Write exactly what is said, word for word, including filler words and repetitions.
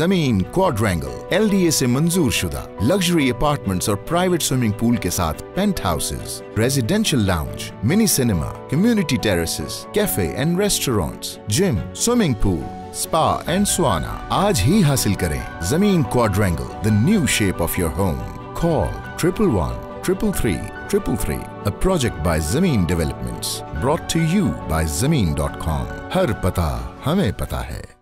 जमीन quadrangle L D A से मंजूर शुदा लग्जरी अपार्टमेंट्स और प्राइवेट स्विमिंग पूल के साथ penthouses, residential lounge, mini cinema, community terraces, cafe and restaurants, gym, swimming pool, spa and sauna. आज ही हासिल करें Zameen quadrangle, the new shape of your home. Call triple one triple three triple three. A project by Zameen Developments, brought to you by zameen dot com। हर पता हमें पता है।